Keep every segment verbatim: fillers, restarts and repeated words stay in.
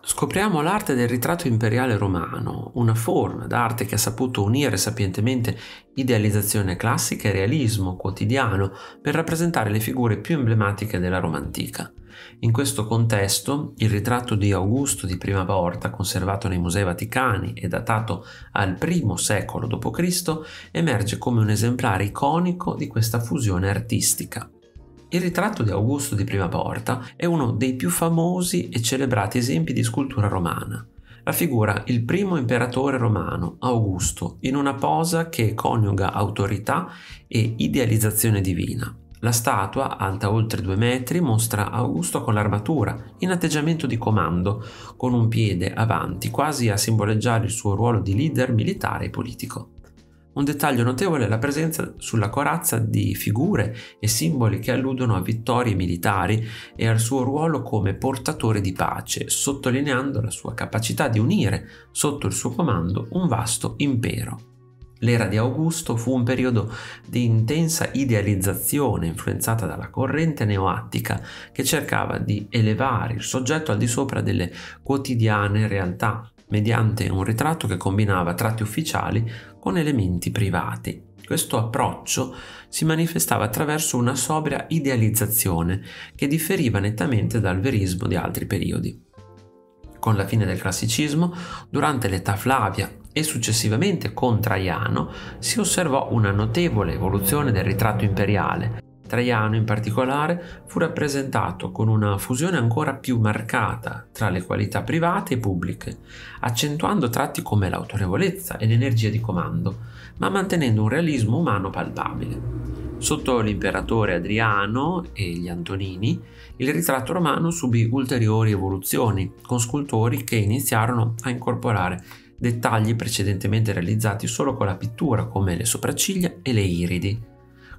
Scopriamo l'arte del ritratto imperiale romano, una forma d'arte che ha saputo unire sapientemente idealizzazione classica e realismo quotidiano per rappresentare le figure più emblematiche della Roma antica. In questo contesto, il ritratto di Augusto di Prima Porta, conservato nei Musei Vaticani e datato al primo secolo dopo Cristo, emerge come un esemplare iconico di questa fusione artistica. Il ritratto di Augusto di Prima Porta è uno dei più famosi e celebrati esempi di scultura romana. Raffigura il primo imperatore romano, Augusto, in una posa che coniuga autorità e idealizzazione divina. La statua, alta oltre due metri, mostra Augusto con l'armatura, in atteggiamento di comando, con un piede avanti, quasi a simboleggiare il suo ruolo di leader militare e politico. Un dettaglio notevole è la presenza sulla corazza di figure e simboli che alludono a vittorie militari e al suo ruolo come portatore di pace, sottolineando la sua capacità di unire sotto il suo comando un vasto impero. L'era di Augusto fu un periodo di intensa idealizzazione influenzata dalla corrente neoattica che cercava di elevare il soggetto al di sopra delle quotidiane realtà, mediante un ritratto che combinava tratti ufficiali con elementi privati. Questo approccio si manifestava attraverso una sobria idealizzazione che differiva nettamente dal verismo di altri periodi. Con la fine del classicismo, durante l'età Flavia e successivamente con Traiano, si osservò una notevole evoluzione del ritratto imperiale. Traiano in particolare fu rappresentato con una fusione ancora più marcata tra le qualità private e pubbliche, accentuando tratti come l'autorevolezza e l'energia di comando, ma mantenendo un realismo umano palpabile. Sotto l'imperatore Adriano e gli Antonini, il ritratto romano subì ulteriori evoluzioni, con scultori che iniziarono a incorporare dettagli precedentemente realizzati solo con la pittura, come le sopracciglia e le iridi.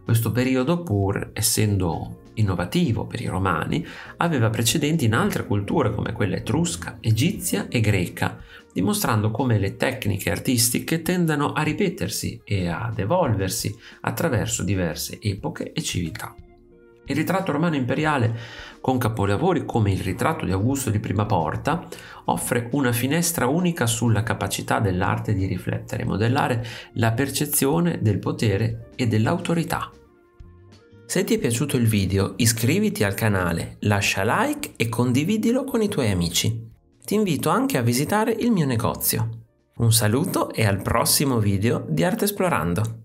Questo periodo, pur essendo innovativo per i romani, aveva precedenti in altre culture come quella etrusca, egizia e greca, dimostrando come le tecniche artistiche tendano a ripetersi e ad evolversi attraverso diverse epoche e civiltà. Il ritratto romano imperiale, con capolavori come il ritratto di Augusto di Prima Porta, offre una finestra unica sulla capacità dell'arte di riflettere e modellare la percezione del potere e dell'autorità. Se ti è piaciuto il video, iscriviti al canale, lascia like e condividilo con i tuoi amici. Ti invito anche a visitare il mio negozio. Un saluto e al prossimo video di Artesplorando!